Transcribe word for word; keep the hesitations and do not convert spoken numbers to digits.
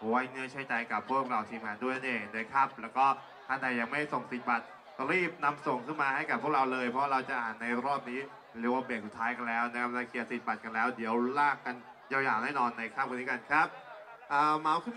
โอ้ยเนื้อใช้ใจกับพวกเราทีมงานด้วยนี่นะครับแล้วก็ท่านใดยังไม่ส่งสิทธิ์บัตรรีบนำส่งขึ้นมาให้กับพวกเราเลยเพราะเราจะอ่านในรอบนี้เรียกว่าเบรกสุดท้ายกันแล้วนะครับเราเคลียร์สิทธิ์บัตรกันแล้วเดี๋ยวลากกันยาวๆแน่นอนในค่ำคืนนี้กันครับเมาส์ขึ้นมา